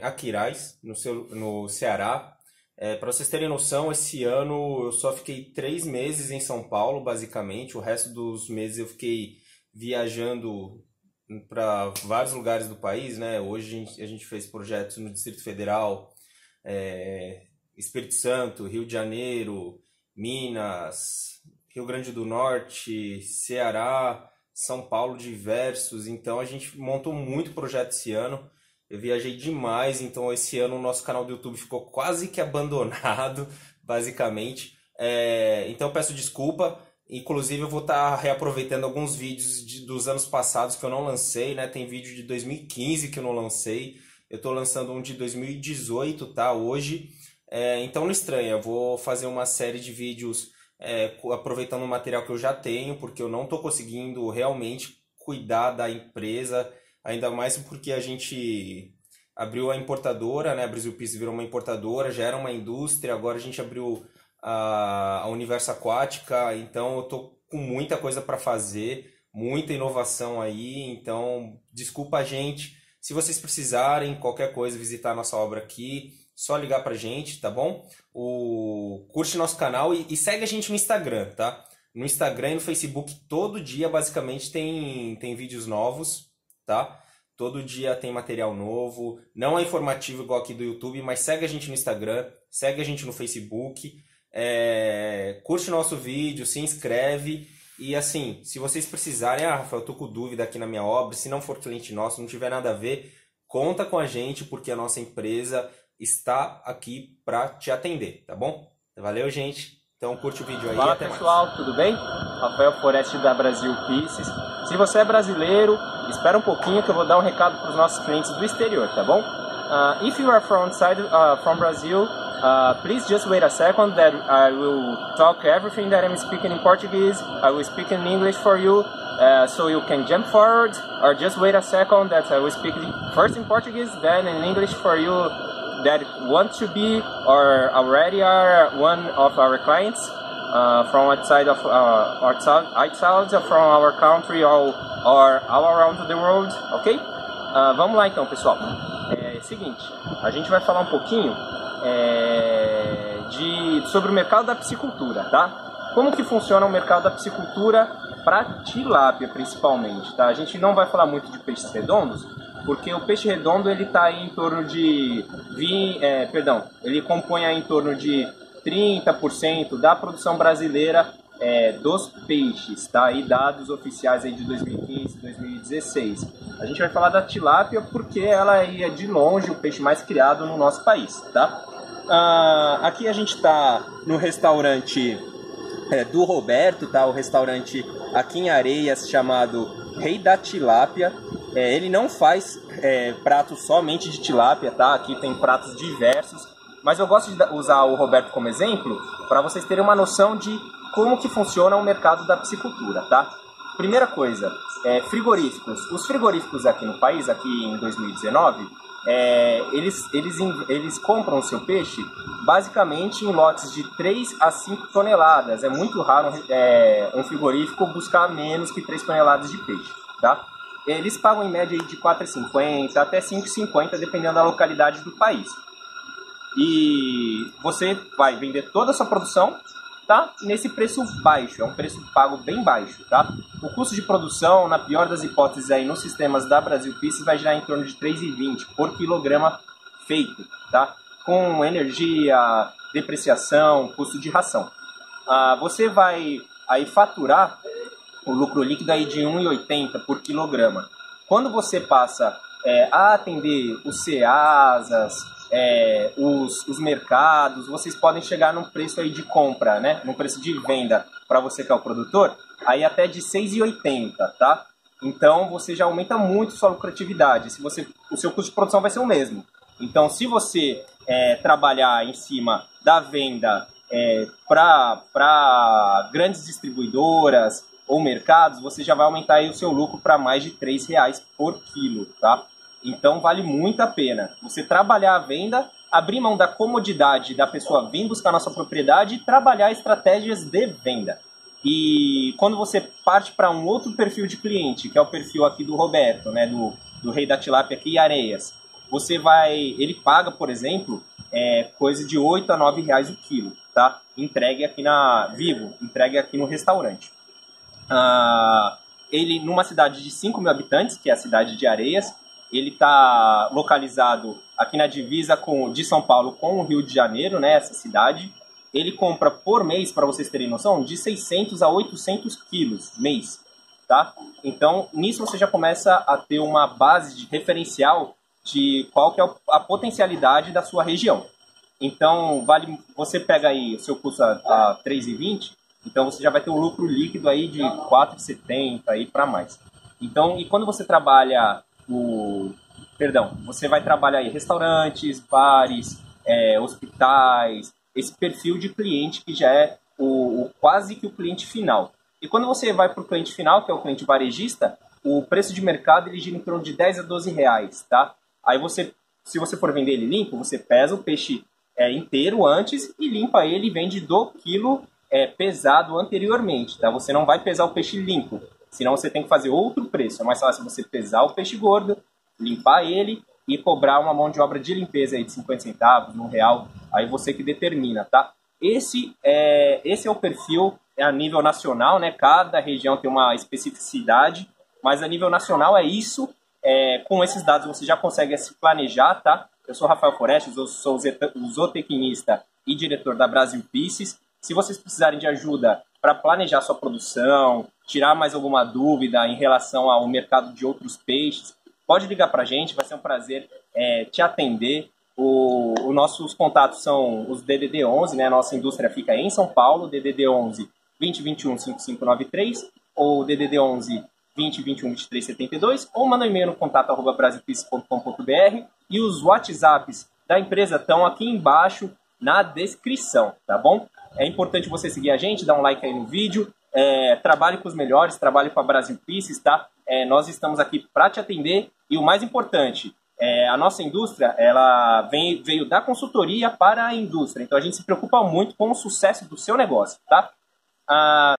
em Aquiraz, no Ceará. Para vocês terem noção, esse ano eu só fiquei 3 meses em São Paulo, basicamente. O resto dos meses eu fiquei viajando para vários lugares do país, né? Hoje a gente fez projetos no Distrito Federal, Espírito Santo, Rio de Janeiro, Minas, Rio Grande do Norte, Ceará, São Paulo, diversos. Então a gente montou muito projeto esse ano. Eu viajei demais, então esse ano o nosso canal do YouTube ficou quase que abandonado, basicamente. Então peço desculpa. Inclusive eu vou estar reaproveitando alguns vídeos dos anos passados que eu não lancei, né? Tem vídeo de 2015 que eu não lancei. Eu estou lançando um de 2018, tá? Hoje. Então não estranha, eu vou fazer uma série de vídeos aproveitando o material que eu já tenho, porque eu não estou conseguindo realmente cuidar da empresa, ainda mais porque a gente abriu a importadora, né? A Brasil Peace virou uma importadora, já era uma indústria, agora a gente abriu a Universo Aquática, então eu estou com muita coisa para fazer, muita inovação aí, então desculpa a gente. Se vocês precisarem, qualquer coisa, visitar a nossa obra aqui, só ligar pra gente, tá bom? Curte nosso canal e segue a gente no Instagram, tá? No Instagram e no Facebook, todo dia, basicamente, tem vídeos novos, tá? Todo dia tem material novo. Não é informativo igual aqui do YouTube, mas segue a gente no Instagram, segue a gente no Facebook. Curte nosso vídeo, se inscreve. E assim, se vocês precisarem, Rafael, eu tô com dúvida aqui na minha obra, se não for cliente nosso, não tiver nada a ver, conta com a gente, porque a nossa empresa está aqui para te atender, tá bom? Valeu, gente. Então curte o vídeo aí. Fala, até pessoal, mais. Tudo bem? Rafael Foresti da Brasil Peace. Se você é brasileiro, espera um pouquinho que eu vou dar um recado para os nossos clientes do exterior, tá bom? If you are from outside from Brazil, please just wait a second that I will talk everything that I'm speaking in Portuguese. I will speak in English for you. So you can jump forward or just wait a second that I will speak first in Portuguese, then in English for you that want to be or already are one of our clients from outside from our country or all around the world, ok? Vamos lá então, pessoal. Seguinte, a gente vai falar um pouquinho sobre o mercado da piscicultura, tá? Como que funciona o mercado da piscicultura para tilápia, principalmente, tá? A gente não vai falar muito de peixes redondos, porque o peixe redondo ele tá em torno de ele compõe em torno de 30% da produção brasileira dos peixes, tá? Aí dados oficiais aí de 2015, 2016. A gente vai falar da tilápia porque ela é de longe o peixe mais criado no nosso país, tá? Aqui a gente está no restaurante do Roberto, tá? O restaurante aqui em Areias chamado Rei da Tilápia. Ele não faz pratos somente de tilápia, tá? Aqui tem pratos diversos, mas eu gosto de usar o Roberto como exemplo para vocês terem uma noção de como que funciona o mercado da piscicultura, tá? Primeira coisa, frigoríficos. Os frigoríficos aqui no país, aqui em 2019, eles compram o seu peixe basicamente em lotes de 3 a 5 toneladas. É muito raro um frigorífico buscar menos que 3 toneladas de peixe, tá? Eles pagam em média de 4,50 até 5,50, dependendo da localidade do país. E você vai vender toda a sua produção, tá? Nesse preço baixo, é um preço pago bem baixo, tá? O custo de produção, na pior das hipóteses aí nos sistemas da Brasil Peace, vai girar em torno de 3,20 por quilograma feito, tá? Com energia, depreciação, custo de ração. Você vai aí faturar o lucro líquido aí de 1,80 por quilograma. Quando você passa a atender os CEASAs, os mercados, vocês podem chegar num preço aí de compra, né? Num preço de venda para você que é o produtor, aí até de 6,80, tá? Então você já aumenta muito sua lucratividade. Se você, o seu custo de produção vai ser o mesmo. Então se você trabalhar em cima da venda para grandes distribuidoras ou mercados, você já vai aumentar aí o seu lucro para mais de R$3 por quilo, tá? Então vale muito a pena você trabalhar a venda, abrir mão da comodidade da pessoa vir buscar na sua propriedade e trabalhar estratégias de venda. E quando você parte para um outro perfil de cliente, que é o perfil aqui do Roberto, né, do Rei da Tilápia aqui em Areias, você vai, ele paga, por exemplo, coisa de R$8 a R$9 o quilo, tá? Entregue aqui na Vivo, entregue aqui no restaurante. Ele, numa cidade de 5 mil habitantes, que é a cidade de Areias, ele está localizado aqui na divisa de São Paulo com o Rio de Janeiro, né, essa cidade. Ele compra por mês, para vocês terem noção, de 600 a 800 quilos mês, tá? Então, nisso você já começa a ter uma base de referencial de qual que é a potencialidade da sua região. Então, vale, você pega aí o seu custo a R$3,20, então você já vai ter um lucro líquido aí de R$4,70 aí para mais. Então, e quando você trabalha você vai trabalhar aí restaurantes, bares, hospitais, esse perfil de cliente que já é quase que o cliente final. E quando você vai para o cliente final, que é o cliente varejista, o preço de mercado ele gira em torno de R$10 a R$12, tá? Aí você, se você for vender ele limpo, você pesa o peixe inteiro antes e limpa ele e vende do quilo pesado anteriormente, tá? Você não vai pesar o peixe limpo, senão você tem que fazer outro preço. É mais fácil você pesar o peixe gordo, limpar ele e cobrar uma mão de obra de limpeza aí de 50 centavos, R$1, aí você que determina, tá? Esse é o perfil a nível nacional, né? Cada região tem uma especificidade, mas a nível nacional é isso. Com esses dados você já consegue se planejar, tá? Eu sou Rafael Foresti, eu sou zootecnista e diretor da Brasil Pisces. Se vocês precisarem de ajuda para planejar sua produção, tirar mais alguma dúvida em relação ao mercado de outros peixes, pode ligar para a gente, vai ser um prazer te atender. Os nossos contatos são os DDD11, né? Nossa indústria fica em São Paulo, DDD11 2021 5593 ou DDD11 2021 2372, ou manda um e-mail no contato@brasilpis.com.br, e os WhatsApps da empresa estão aqui embaixo na descrição, tá bom? É importante você seguir a gente, dar um like aí no vídeo, trabalhe com os melhores, trabalhe com a Brasil Pisces, tá? Nós estamos aqui para te atender, e o mais importante, a nossa indústria, ela veio da consultoria para a indústria, então a gente se preocupa muito com o sucesso do seu negócio, tá?